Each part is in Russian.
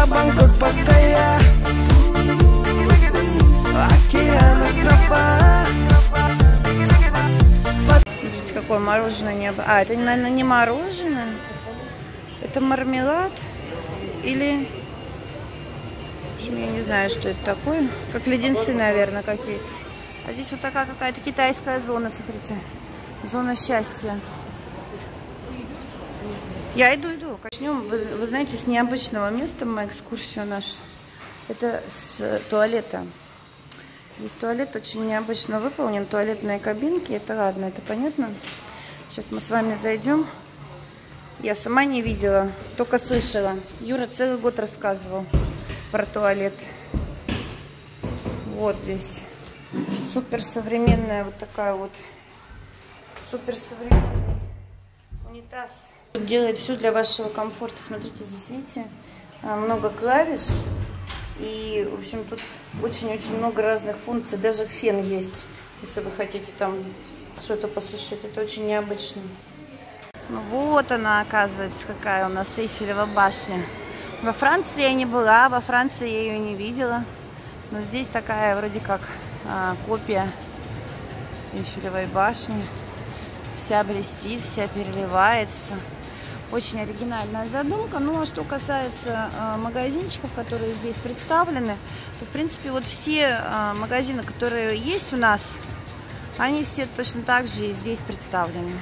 Москва, Бангкок, Паттайя, океан, острова. Смотрите, какое мороженое необычное. А, это, наверное, не мороженое. Это мармелад или... Я не знаю, что это такое. Как леденцы, наверное, какие-то. А здесь вот такая какая-то китайская зона, смотрите. Зона счастья. Я иду. Начнем, вы знаете, с необычного места мы экскурсию нашу. Это с туалета. Здесь туалет очень необычно выполнен. Туалетные кабинки. Это ладно, это понятно. Сейчас мы с вами зайдем. Я сама не видела, только слышала. Юра целый год рассказывал про туалет. Вот здесь супер современная вот такая вот, супер современный унитаз. Тут делает все для вашего комфорта. Смотрите, здесь видите, много клавиш, и в общем тут очень-очень много разных функций. Даже фен есть, если вы хотите там что-то посушить. Это очень необычно. Ну вот она, оказывается, какая у нас Эйфелева башня. Во Франции я не была, во Франции я ее не видела. Но здесь такая вроде как копия Эйфелевой башни. Вся блестит, вся переливается. Очень оригинальная задумка. Ну а что касается магазинчиков, которые здесь представлены, то в принципе вот все магазины, которые есть у нас, они все точно так же и здесь представлены.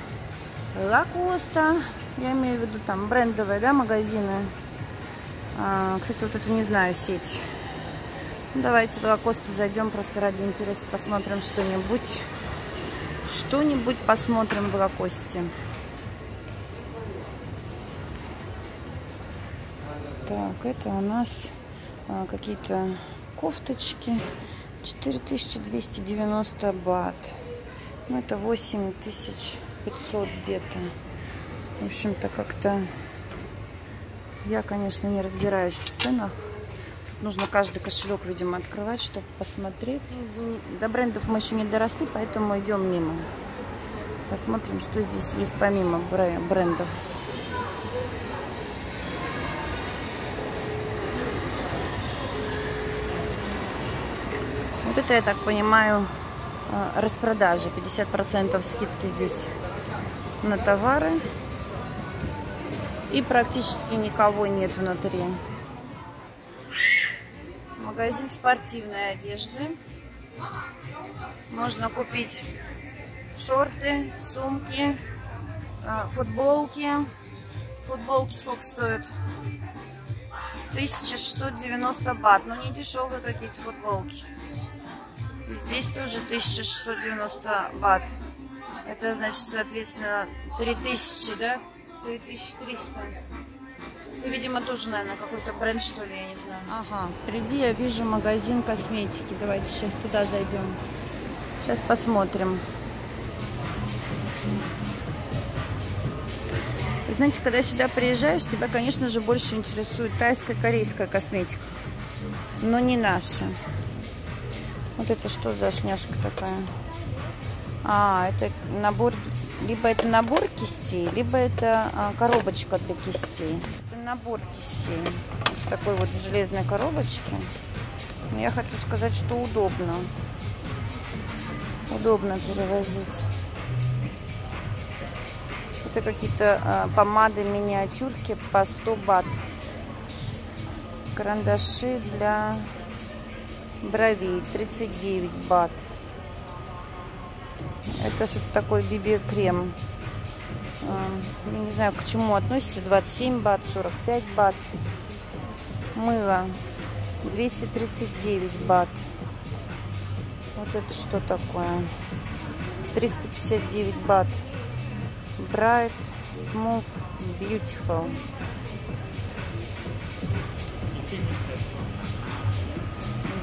Lacoste, я имею в виду там брендовые, да, магазины. Кстати, вот эту не знаю сеть. Давайте в Лакосту зайдем, просто ради интереса посмотрим что-нибудь. Что-нибудь посмотрим в Лакосте. Так, это у нас какие-то кофточки. 4290 бат. Ну, это 8500 где-то. В общем-то, как-то... Я, конечно, не разбираюсь в ценах. Нужно каждый кошелек, видимо, открывать, чтобы посмотреть. До брендов мы еще не доросли, поэтому идем мимо. Посмотрим, что здесь есть помимо брендов. Вот это, я так понимаю, распродажи. 50% скидки здесь на товары. И практически никого нет внутри. Магазин спортивной одежды. Можно купить шорты, сумки, футболки. Футболки сколько стоят? 1690 бат. Но не дешевые какие-то футболки. Здесь тоже 1690 бат. Это значит, соответственно, 3000, да? 3300. И, видимо, тоже, наверное, какой-то бренд, что ли, я не знаю. Ага, впереди я вижу магазин косметики. Давайте сейчас туда зайдем. Сейчас посмотрим. Вы знаете, когда сюда приезжаешь, тебя, конечно же, больше интересует тайская, корейская косметика. Но не наша. Вот это что за шняшка такая? А, это набор... Либо это набор кистей, либо это коробочка для кистей. Это набор кистей. Вот такой вот в железной коробочке. Но я хочу сказать, что удобно. Удобно перевозить. Это какие-то помады, миниатюрки по 100 бат. Карандаши для бровей 39 бат. Это что-то такое, BB-крем. Я не знаю, к чему относится. 27 бат, 45 бат. Мыло 239 бат. Вот это что такое? 359 бат. Bright, Smooth, Beautiful.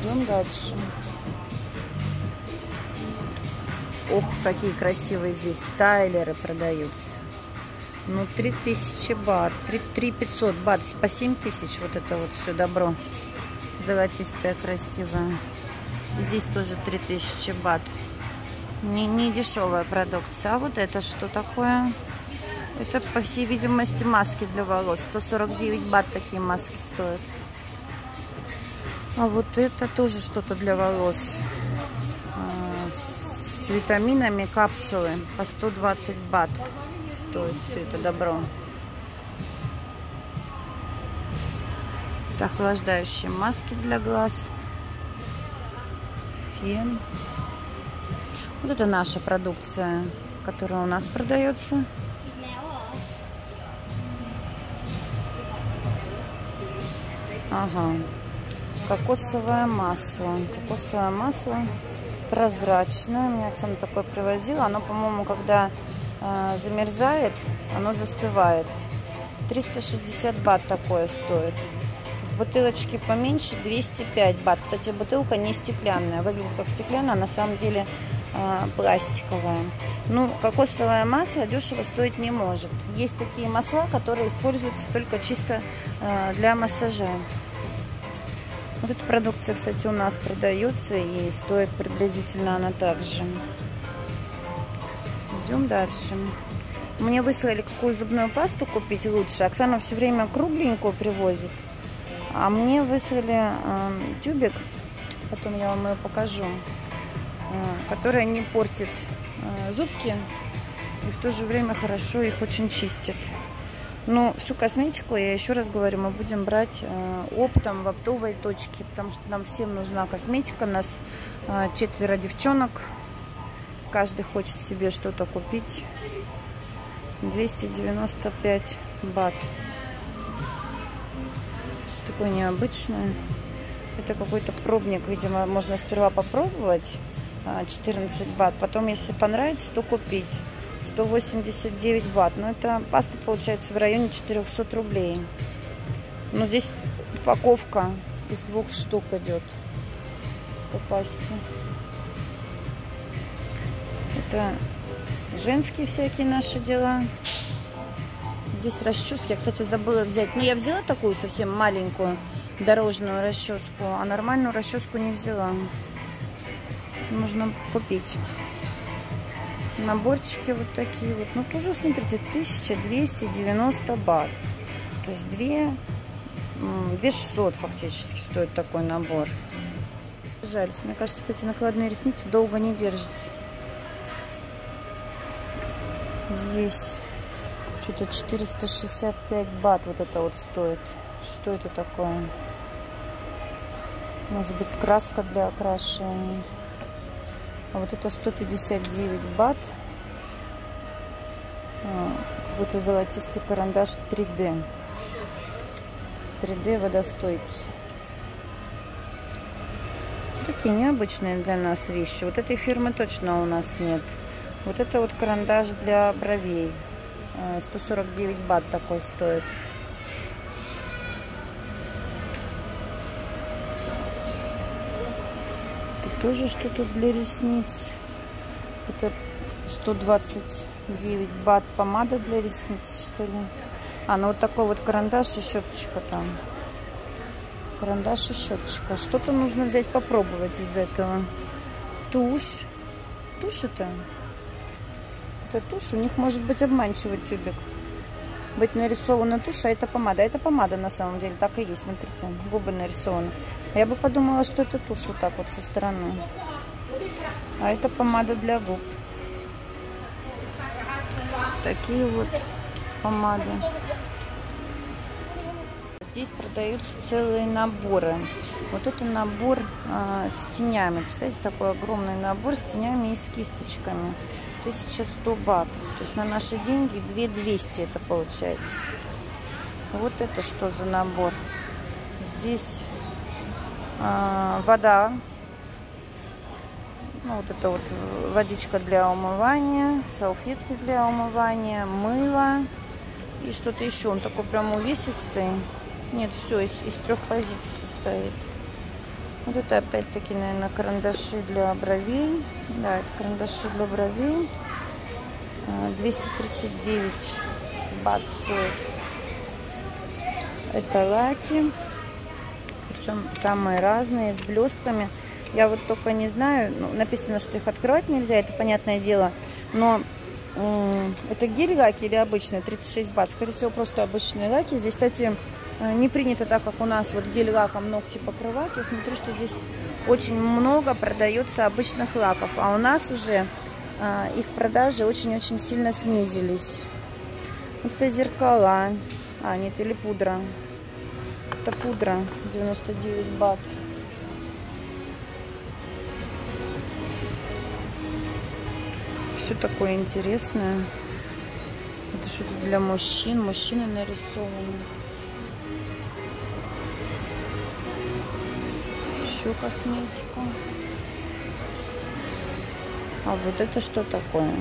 Идем дальше. Ох, какие красивые здесь стайлеры продаются. Ну, 3000 бат, 3500 бат, по 7000 вот это вот все добро. Золотистое, красивое. Здесь тоже 3000 бат. Не дешевая продукция. А вот это что такое? Это, по всей видимости, маски для волос. 149 бат такие маски стоят. А вот это тоже что-то для волос. С витаминами капсулы. По 120 бат стоит все это добро. Охлаждающие маски для глаз. Фен. Вот это наша продукция, которая у нас продается. Ага. Кокосовое масло. Кокосовое масло прозрачное. Мне Оксана такое привозила. Оно, по-моему, когда замерзает, оно застывает. 360 бат такое стоит. Бутылочки поменьше 205 бат. Кстати, бутылка не стеклянная. Выглядит как стеклянная, а на самом деле пластиковая. Ну, кокосовое масло дешево стоить не может. Есть такие масла, которые используются только чисто для массажа. Вот эта продукция, кстати, у нас продается и стоит приблизительно она также. Идем дальше. Мне выслали, какую зубную пасту купить лучше. Оксана все время кругленькую привозит. А мне выслали тюбик, потом я вам ее покажу, которая не портит зубки и в то же время хорошо их очень чистит. Но всю косметику, я еще раз говорю, мы будем брать оптом в оптовой точке, потому что нам всем нужна косметика. Нас 4 девчонок, каждый хочет себе что-то купить. 295 бат. Такое необычное. Это какой-то пробник, видимо, можно сперва попробовать. 14 бат. Потом, если понравится, то купить. 189 бат. Но это паста получается в районе 400 рублей. Но здесь упаковка из 2 штук идет по пасте. Это женские всякие наши дела. Здесь расчески. Я, кстати, забыла взять. Но я взяла такую совсем маленькую дорожную расческу, а нормальную расческу не взяла. Нужно купить. Наборчики вот такие вот. Ну, тоже, смотрите, 1290 бат. То есть 2600 фактически стоит такой набор. Жаль. Мне кажется, эти накладные ресницы долго не держатся. Здесь... Что-то 465 бат вот это вот стоит. Что это такое? Может быть, краска для окрашивания. А вот это 159 бат. Какой-то золотистый карандаш 3D. 3D водостойкий. Такие необычные для нас вещи. Вот этой фирмы точно у нас нет. Вот это вот карандаш для бровей. 149 бат такой стоит. Это тоже что-то для ресниц. Это 129 бат помада для ресниц, что ли. А, ну вот такой вот карандаш и щеточка там. Карандаш и щеточка. Что-то нужно взять попробовать из этого. Тушь. Тушь это... Тушь, у них может быть обманчивый тюбик. Быть нарисована тушь, а это помада. Это помада на самом деле, так и есть, смотрите. Губы нарисованы. Я бы подумала, что это тушь вот так вот со стороны. А это помада для губ. Такие вот помады. Здесь продаются целые наборы. Вот это набор с тенями. Представляете, такой огромный набор с тенями и с кисточками. 1100 бат. То есть на наши деньги 2200 это получается. Вот это что за набор? Здесь вода. Ну, вот это вот водичка для умывания, салфетки для умывания, мыло и что-то еще. Он такой прям увесистый. Нет, все, из 3 позиций состоит. Вот это опять-таки, наверное, карандаши для бровей. Да, это карандаши для бровей. 239 бат стоит. Это лаки. Причем самые разные, с блестками. Я вот только не знаю. Ну, написано, что их открывать нельзя, это понятное дело. Но это гель-лаки или обычные? 36 бат. Скорее всего, просто обычные лаки. Здесь, кстати, не принято, так как у нас вот гель-лаком ногти покрывать. Я смотрю, что здесь очень много продается обычных лаков, а у нас уже их продажи очень-очень сильно снизились. Вот это зеркала. А, нет, или пудра. Это пудра 99 бат. Все такое интересное. Это что-то для мужчин. Мужчины нарисованы. Еще косметика. А вот это что такое?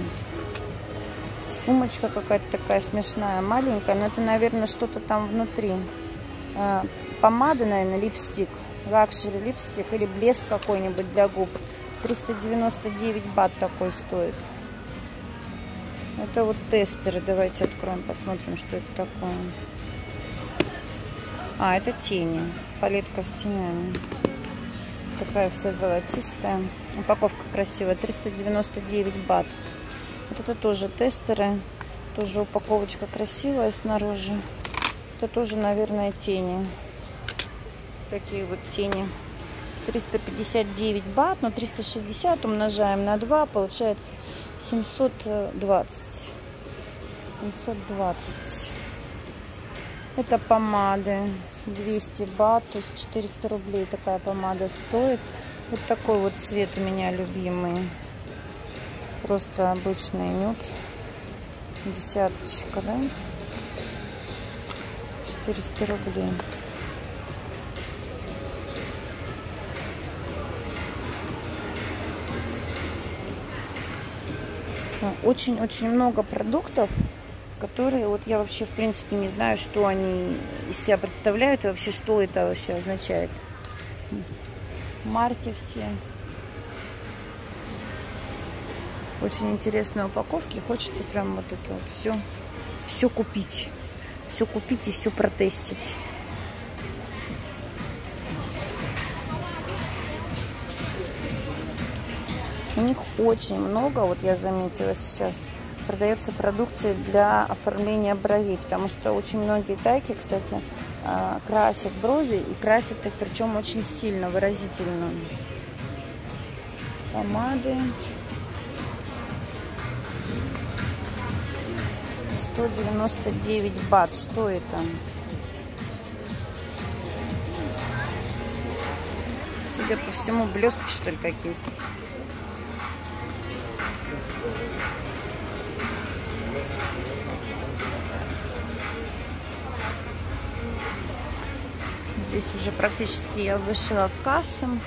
Сумочка какая-то такая смешная, маленькая. Но это, наверное, что-то там внутри. Помада, наверное, липстик. Лакшери липстик или блеск какой-нибудь для губ. 399 бат такой стоит. Это вот тестеры. Давайте откроем, посмотрим, что это такое. А, это тени. Палетка с тенями. Такая вся золотистая. Упаковка красивая. 399 бат. Вот это тоже тестеры. Тоже упаковочка красивая снаружи. Это тоже, наверное, тени. Такие вот тени. 359 бат, но 360 умножаем на 2, получается 720. 720. Это помады 200 бат, то есть 400 рублей такая помада стоит. Вот такой вот цвет у меня любимый. Просто обычный нюд. Десяточка, да? 400 рублей. Очень-очень много продуктов, которые вот я вообще в принципе не знаю, что они из себя представляют и вообще что это вообще означает. Марки все. Очень интересные упаковки. Хочется прям вот это вот все, все купить. Все купить и все протестить. У них очень много, вот я заметила сейчас, продается продукции для оформления бровей, потому что очень многие тайки, кстати, красят брови и красят их, причем очень сильно, выразительно. Помады. 199 бат. Что это? Судя по всему, блестки, что ли, какие-то. Здесь уже практически я вышла к кассам.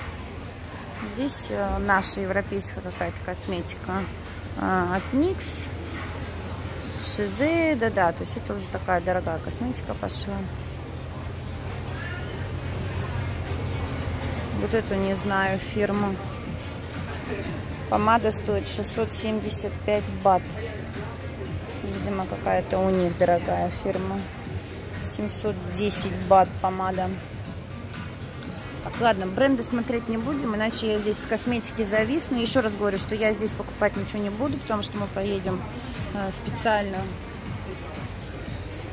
Здесь наша европейская какая-то косметика от Никс. Шизе, да-да, то есть это уже такая дорогая косметика пошла. Вот эту не знаю фирму. Помада стоит 675 бат. Видимо, какая-то у них дорогая фирма. 710 бат помада. Так, ладно, бренды смотреть не будем, иначе я здесь в косметике зависну. Еще раз говорю, что я здесь покупать ничего не буду, потому что мы поедем специально.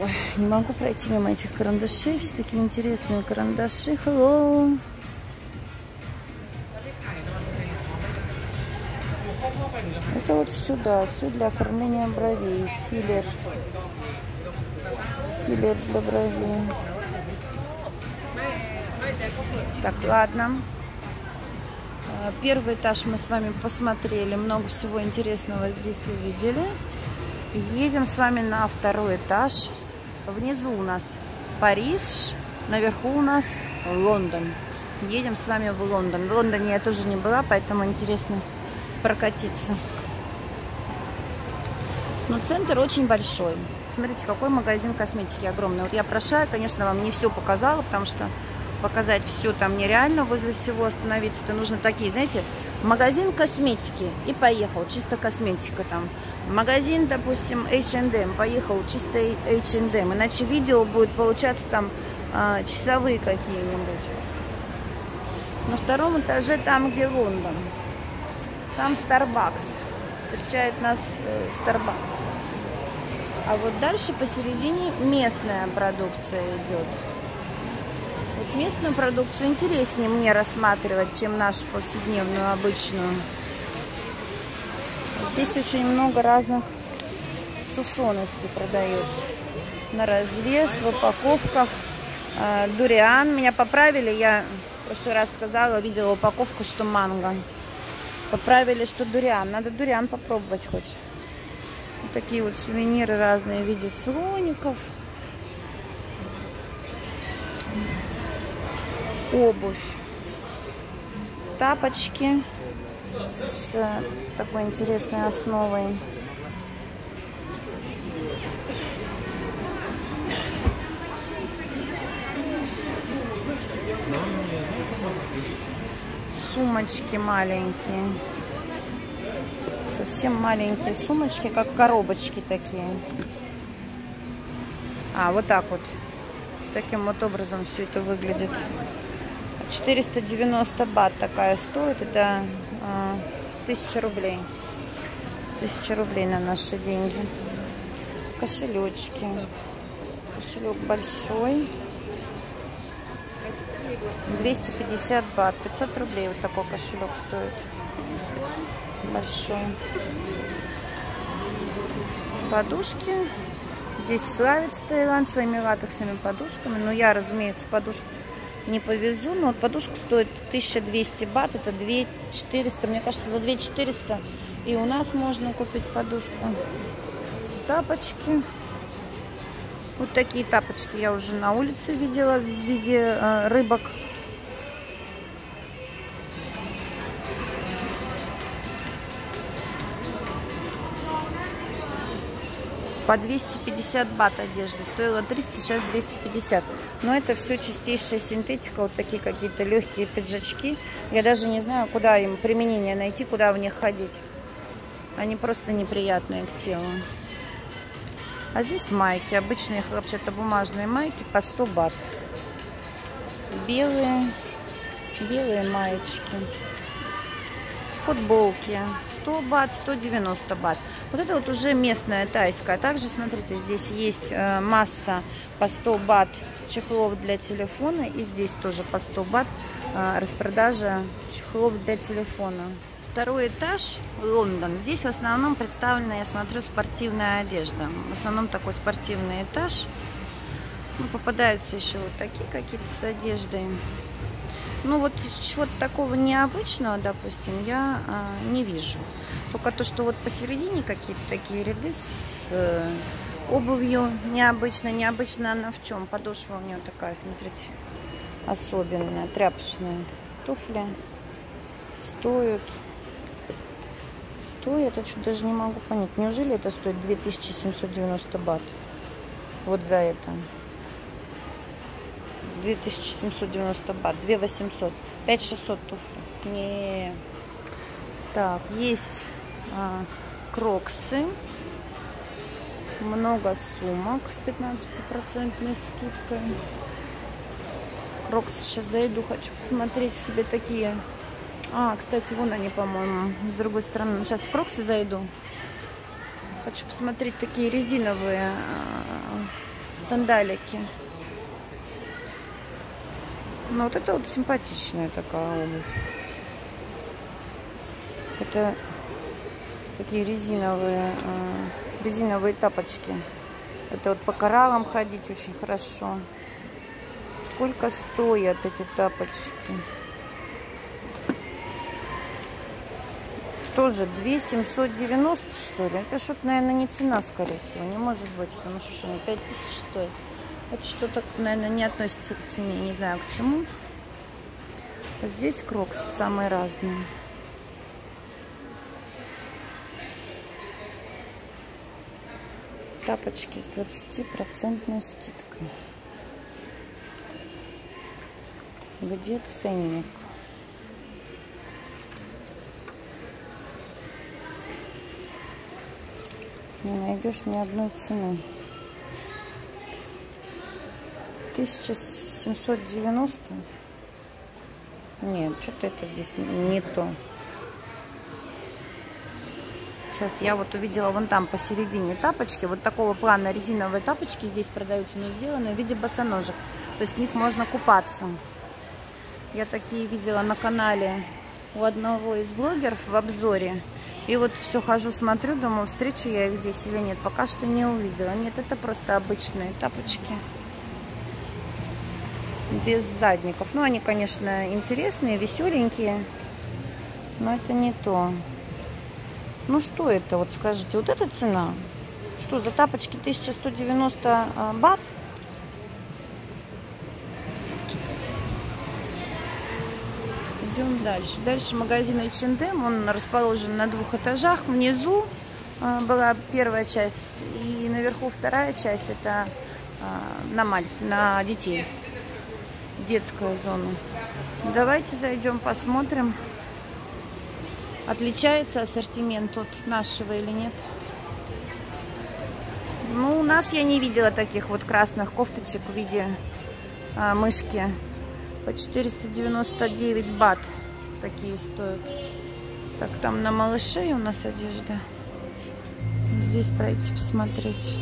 Ой, не могу пройти мимо этих карандашей. Все такие интересные карандаши. Hello. Это вот сюда. Все для оформления бровей. Филлер. Филлер для бровей. Так, ладно. Первый этаж мы с вами посмотрели. Много всего интересного здесь увидели. Едем с вами на второй этаж. Внизу у нас Париж, наверху у нас Лондон. Едем с вами в Лондон. В Лондоне я тоже не была, поэтому интересно прокатиться. Но центр очень большой. Смотрите, какой магазин косметики огромный. Вот я прошла, я, конечно, вам не все показала, потому что показать все там нереально. Возле всего остановиться. Это нужно такие, знаете, магазин косметики и поехал. Чисто косметика там. Магазин, допустим, H&M. Поехал чисто H&M. Иначе видео будет получаться там часовые какие-нибудь. На втором этаже, там, где Лондон. Там Starbucks. Встречает нас Starbucks. А вот дальше посередине местная продукция идет. Местную продукцию интереснее мне рассматривать, чем нашу повседневную, обычную. Здесь очень много разных сушеностей продается. На развес, в упаковках. Дуриан. Меня поправили, я в прошлый раз сказала, видела упаковку, что манго. Поправили, что дуриан. Надо дуриан попробовать хоть. Вот такие вот сувениры разные в виде слоников. Обувь. Тапочки с такой интересной основой. Сумочки маленькие. Совсем маленькие сумочки, как коробочки такие. А, вот так вот. Таким вот образом все это выглядит. 490 бат такая стоит. Это 1000 рублей. 1000 рублей на наши деньги. Кошелечки. Кошелек большой. 250 бат. 500 рублей вот такой кошелек стоит. Большой. Подушки. Здесь славится Таиланд своими латексными подушками. Но я, разумеется, подушку не повезу. Но вот подушка стоит 1200 бат. Это 2400. Мне кажется, за 2400 и у нас можно купить подушку. Тапочки. Вот такие тапочки я уже на улице видела в виде рыбок. По 250 бат одежда. Стоила 300, сейчас 250. Но это все чистейшая синтетика. Вот такие какие-то легкие пиджачки. Я даже не знаю, куда им применение найти, куда в них ходить. Они просто неприятные к телу. А здесь майки. Обычные хлопчатобумажные майки по 100 бат. Белые маечки. Футболки. 100 бат, 190 бат. Вот это вот уже местная тайская. Также, смотрите, здесь есть масса по 100 бат чехлов для телефона. И здесь тоже по 100 бат распродажа чехлов для телефона. Второй этаж, Лондон. Здесь в основном представлена, я смотрю, спортивная одежда. В основном такой спортивный этаж. Ну, попадаются еще вот такие какие-то с одеждой. Ну вот чего-то такого необычного, допустим, я не вижу. Только то, что вот посередине какие-то такие ряды с обувью необычно. Необычно она в чем? Подошва у нее такая, смотрите, особенная, тряпочная. Туфли стоят, я что-то даже не могу понять. Неужели это стоит 2790 бат? Вот за это. 2790 бат, 2800, 5600 туфли. Не. Так, есть кроксы, много сумок с 15% скидкой. Кроксы сейчас зайду, хочу посмотреть себе такие. А, кстати, вон они, по-моему, с другой стороны. Сейчас в кроксы зайду. Хочу посмотреть такие резиновые сандалики. Ну, вот это вот симпатичная такая обувь. Это такие резиновые тапочки. Это вот по кораллам ходить очень хорошо. Сколько стоят эти тапочки? Тоже 2790, что ли? Это что-то, наверное, не цена, скорее всего. Не может быть, что ну, что они 5000 стоит. Это что-то, наверное, не относится к цене. Не знаю, к чему. А здесь кроксы самые разные. Тапочки с 20% скидкой. Где ценник? Не найдешь ни одной цены. 1790. Нет, что-то это здесь не то. Сейчас я вот увидела вон там посередине тапочки. Вот такого плана резиновые тапочки здесь продаются, но сделаны в виде босоножек. то есть в них можно купаться. Я такие видела на канале у одного из блогеров в обзоре. И вот все хожу, смотрю, думаю, встречу я их здесь или нет. Пока что не увидела. Нет, это просто обычные тапочки. Без задников. Ну, они, конечно, интересные, веселенькие. Но это не то. Ну, что это? Вот скажите, вот эта цена? Что, за тапочки 1190 бат? Идем дальше. Дальше магазин H&M. Он расположен на двух этажах. Внизу была первая часть. И наверху вторая часть. Это на детей. Детская зона. Давайте зайдем, посмотрим, отличается ассортимент от нашего или нет. Ну, у нас я не видела таких вот красных кофточек в виде мышки. По 499 бат такие стоят. Так, там на малышей у нас одежда. Здесь пройти посмотреть.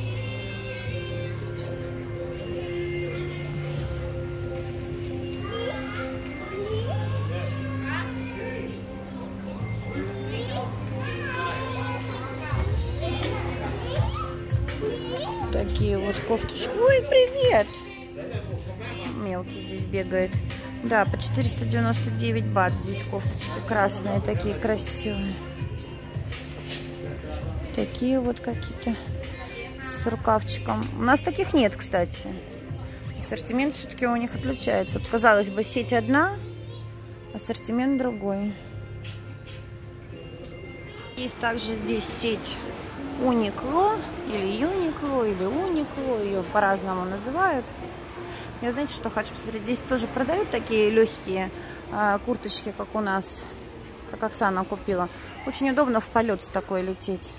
Такие вот кофточки. Ой, привет! Мелкий здесь бегает. Да, по 499 бат здесь кофточки красные, такие красивые. Такие вот какие-то с рукавчиком. У нас таких нет, кстати. Ассортимент все-таки у них отличается. Вот, казалось бы, сеть одна, ассортимент другой. Есть также здесь сеть Uniqlo или Uniqlo, или Uniqlo, ее по-разному называют. Я, знаете, что хочу посмотреть? Здесь тоже продают такие легкие курточки, как у нас, как Оксана купила. Очень удобно в полет с такой лететь.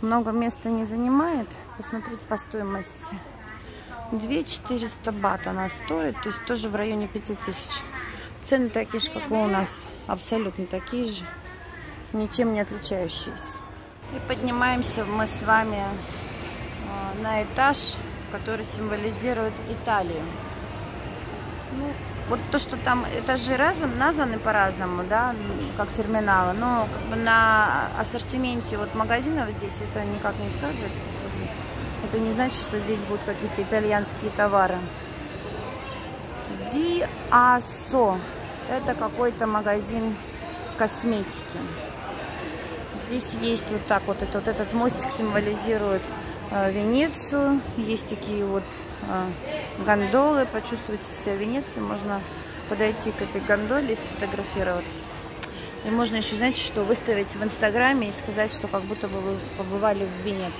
Много места не занимает. Посмотреть по стоимости. 2400 бат она стоит, то есть тоже в районе 5000. Цены такие же, как и у нас. Абсолютно такие же. Ничем не отличающиеся. И поднимаемся мы с вами на этаж, который символизирует Италию. Ну, вот то, что там этажи названы по-разному, да, как терминалы, но на ассортименте вот магазинов здесь это никак не сказывается. То есть, это не значит, что здесь будут какие-то итальянские товары. Диасо. Это какой-то магазин косметики. Здесь есть вот так вот, это, вот этот мостик символизирует Венецию. Есть такие вот гондолы. Почувствуйте себя в Венеции. Можно подойти к этой гондоле и сфотографироваться. И можно еще, знаете, что выставить в Инстаграме и сказать, что как будто бы вы побывали в Венеции.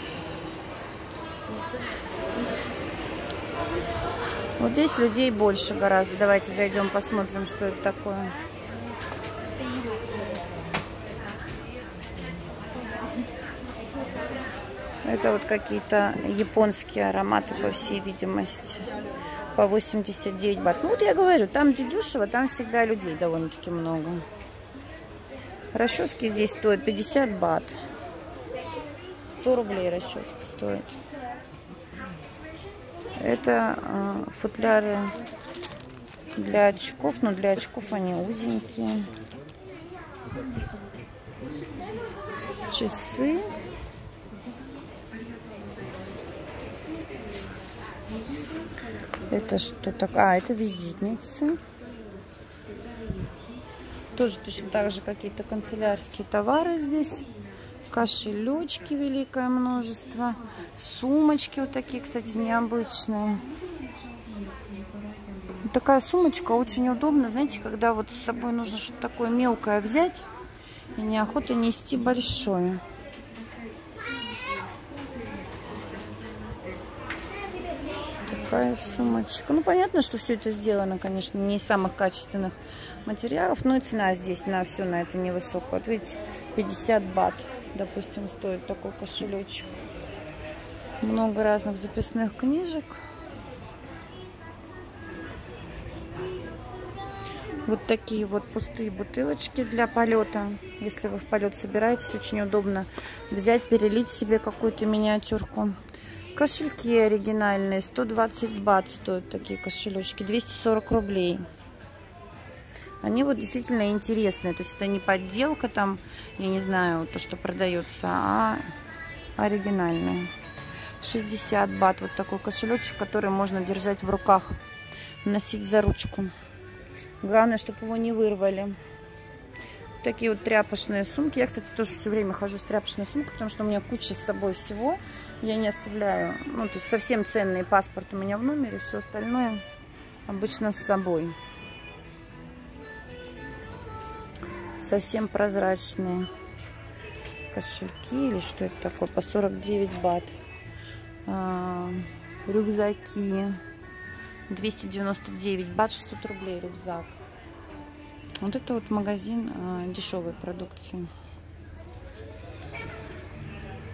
Вот здесь людей больше гораздо. Давайте зайдем, посмотрим, что это такое. Это вот какие-то японские ароматы, по всей видимости, по 89 бат. Ну, вот я говорю, там где дешево, там всегда людей довольно-таки много. Расчески здесь стоят 50 бат. 100 рублей расческа стоит. Это футляры для очков, но для очков они узенькие. Часы. Это что такое? А, это визитницы. Тоже точно так же какие-то канцелярские товары здесь. Кошелечки великое множество. Сумочки вот такие, кстати, необычные. Вот такая сумочка очень удобна. Знаете, когда вот с собой нужно что-то такое мелкое взять. И неохота нести большое. Сумочка. Ну, понятно, что все это сделано, конечно, не из самых качественных материалов, но и цена здесь на все на это невысокая. Вот видите, 50 бат, допустим, стоит такой кошелечек. Много разных записных книжек. Вот такие вот пустые бутылочки для полета. Если вы в полет собираетесь, очень удобно взять, перелить себе какую-то миниатюрку. Кошельки оригинальные, 120 бат стоят такие кошелечки, 240 рублей. Они вот действительно интересные, то есть это не подделка там, я не знаю, то, что продается, а оригинальные. 60 бат, вот такой кошелечек, который можно держать в руках, носить за ручку. Главное, чтобы его не вырвали. Такие вот тряпочные сумки. Я, кстати, тоже все время хожу с тряпочной сумкой, потому что у меня куча с собой всего. Я не оставляю, ну, то есть совсем ценный паспорт у меня в номере, все остальное обычно с собой. Совсем прозрачные кошельки или что это такое, по 49 бат. Рюкзаки. 299 бат, 600 рублей рюкзак. Вот это вот магазин дешевой продукции.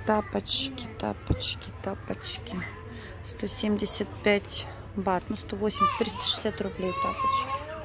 Тапочки, тапочки, тапочки. 175 бат, ну 180, 360 рублей тапочки.